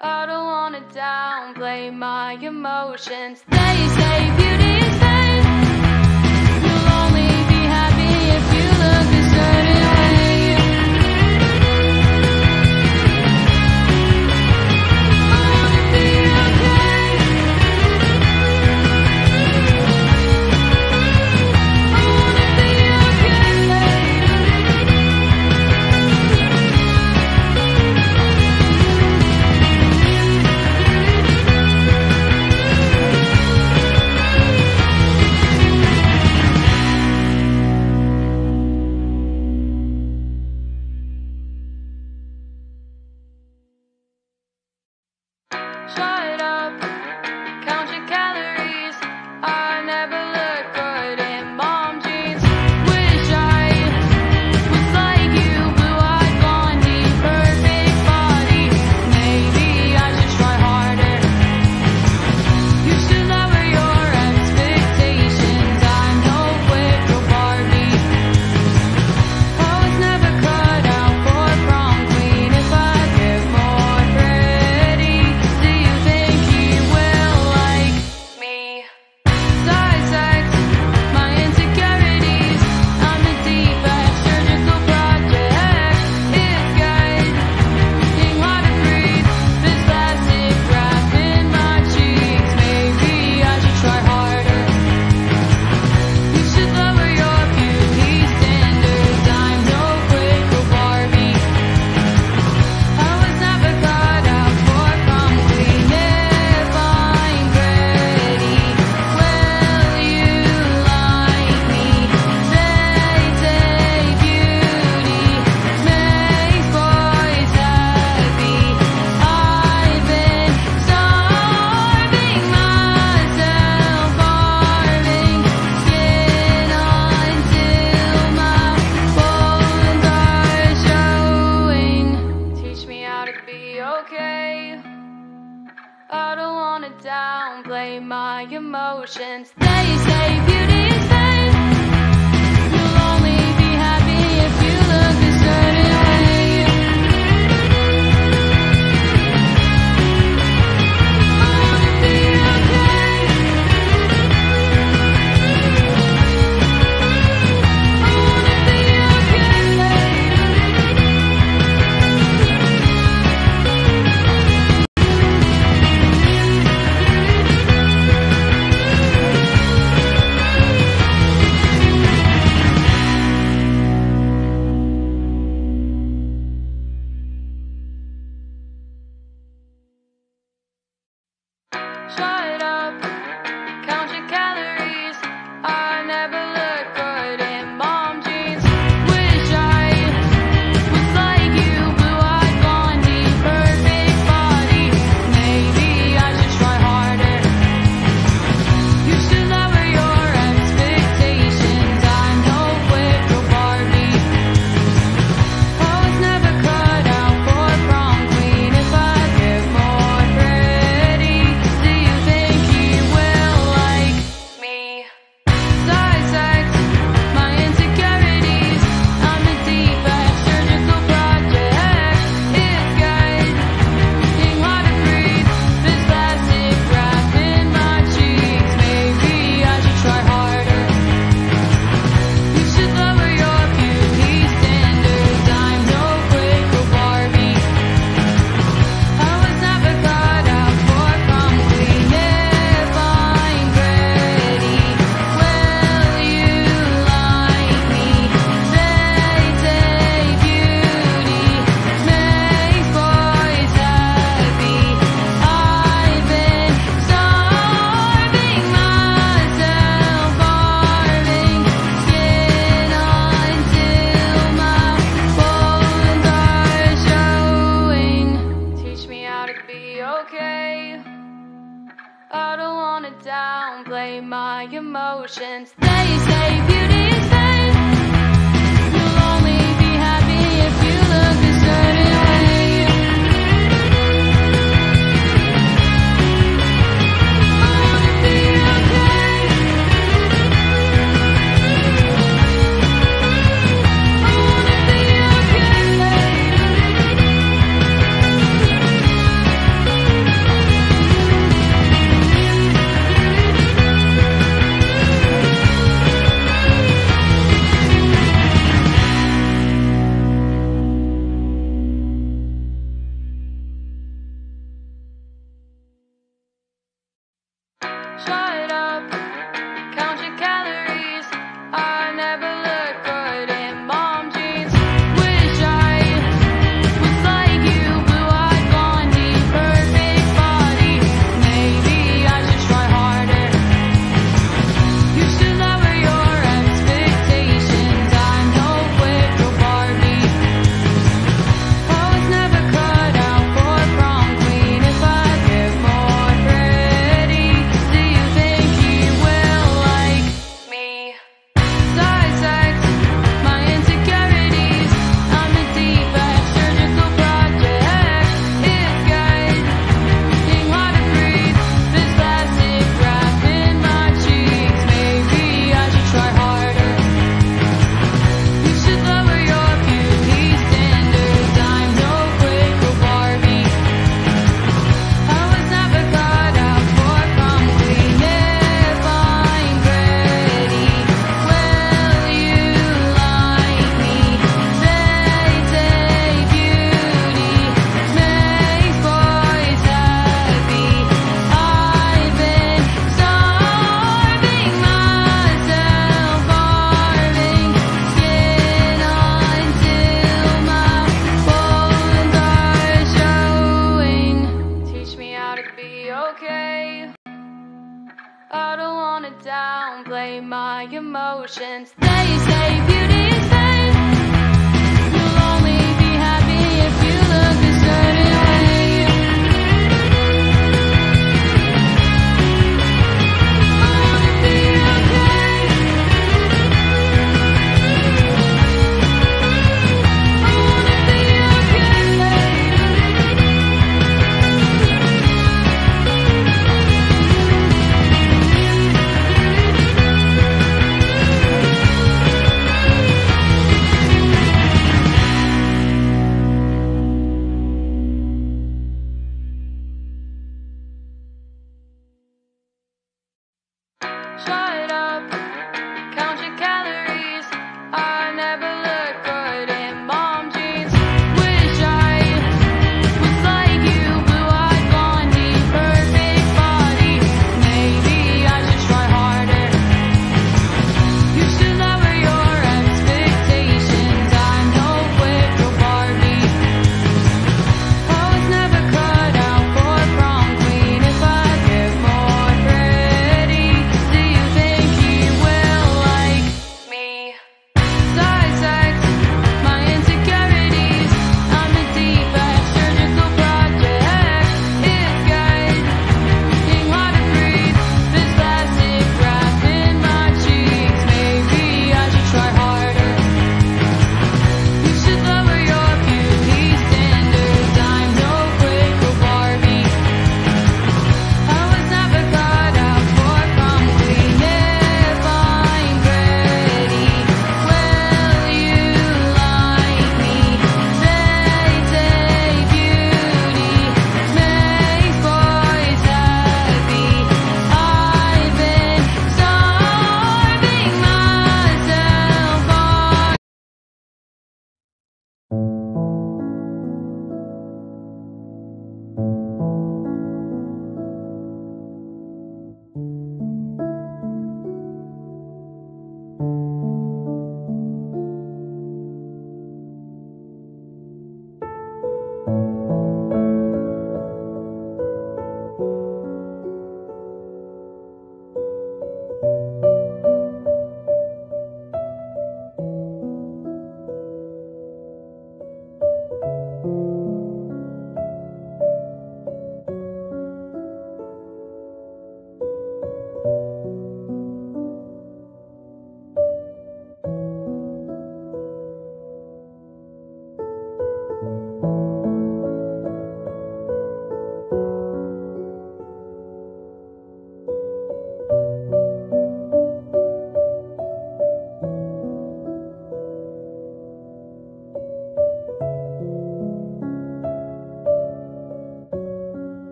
I don't wanna downplay my emotions. They say beauty is vain. You'll only be happy if you look a certain way. I wanna be okay. I wanna be okay. I don't wanna downplay my emotions. They say beauty is vain. You'll only be happy if you look a certain way. I wanna be okay. I wanna be okay. okay. I don't wanna downplay my emotions. They say beauty is vain. You'll only be happy if you look a certain way. I wanna be okay. I wanna be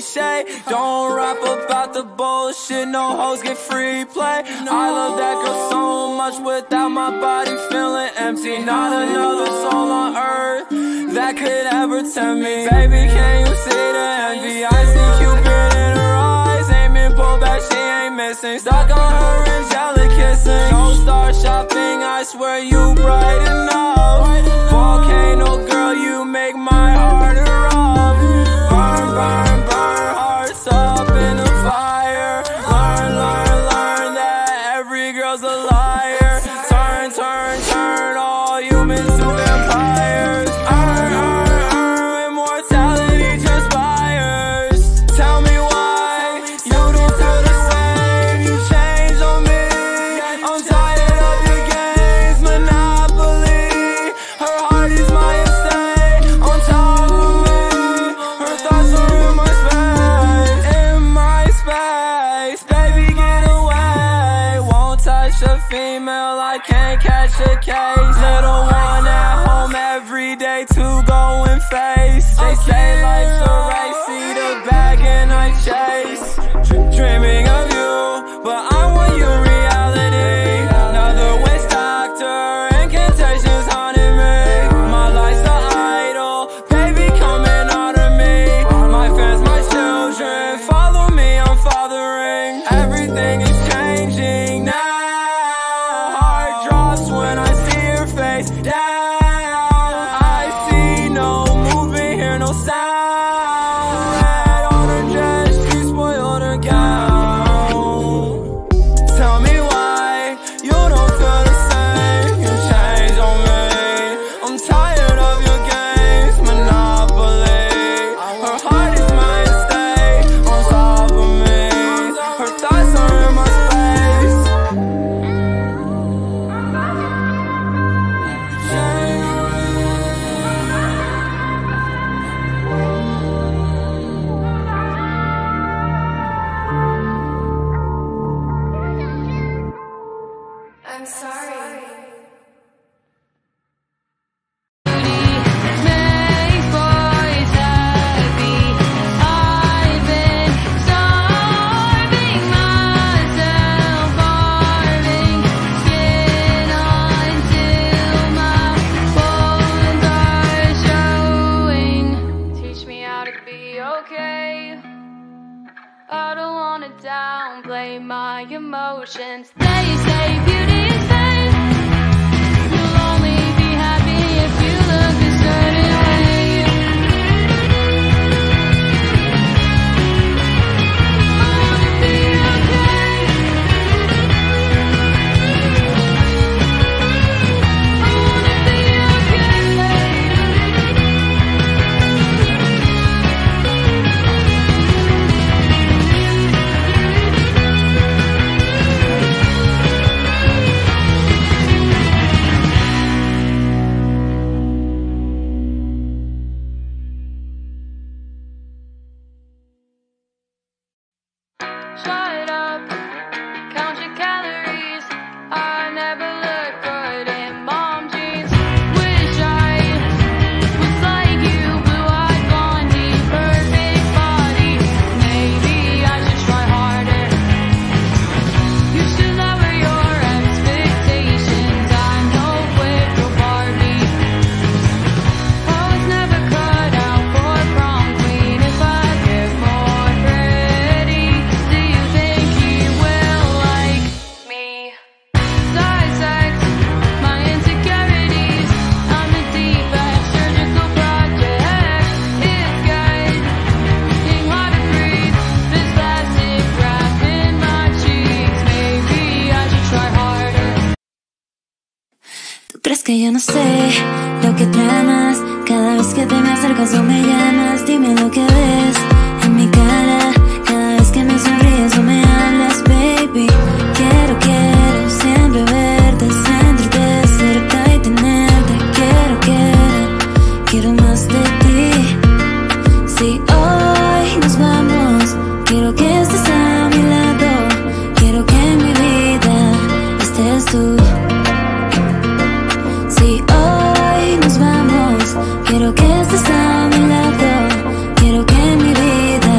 cliche. Don't rap about the bullshit, no hoes get free play. I love that girl so much without my body feeling empty. Not another soul on earth that could ever tempt me. Baby, can you see the envy? I see Cupid in her eyes, aiming, pull back, she ain't missing. Stuck on her angelic kissing. Don't start shopping, I swear you bright enough. Volcano girl, you make my heart erupt. Burn, burn, burn, hearts up in the fire. Learn, learn that every girl's a liar. Turn, turn, turn all humans to vampires. Earn, immortality transpires. Tell me why you don't feel the same. You changed on me, I'm tired of your games. Monopoly, her heart is my estate. On top of me, her thoughts are in my space. In my space, baby get away. Won't touch a female, I can't catch a case. Little one at home every day to go and face. They say life's a race, see the bag and I chase. Dreaming of you, but I want your reality. Another waste doctor, incantations haunting me. My life's the idol, baby come and honor me. My fans, my children, follow me, I'm fathering. Everything is changing now. Heart drops when I see her face down. I see no movement, hear no sound. Red on her dress, she spoiled her gown. Tell me why you don't feel the same. You changed on me, I'm tired of your games. Monopoly, her heart is my estate. On top of me, her thoughts are in my space. I'm sorry. Made for eternity. I've been starving myself, farming skin until my bones are showing. Teach me how to be okay. I don't wanna downplay my emotions. They say beauty. ¿Crees que yo no sé lo que tramas? Cada vez que te me acercas o me llamas, dime lo que ves en mi cara. Cada vez que me sonríes o me hablas, baby, quiero siempre verte, sentirte cerca y tenerte. Quiero más de ti. Si hoy nos vamos, quiero que estés a mi lado. Quiero que en mi vida estés tú. Quiero que estés a mi lado, quiero que mi vida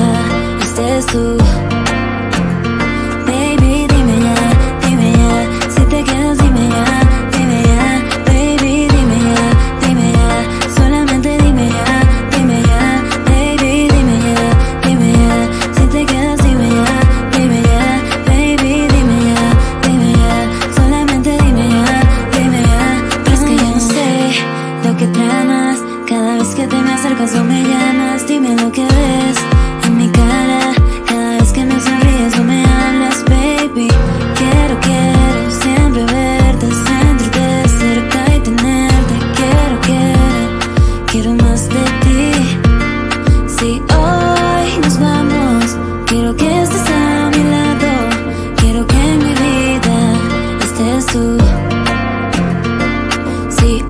sientes tú? Si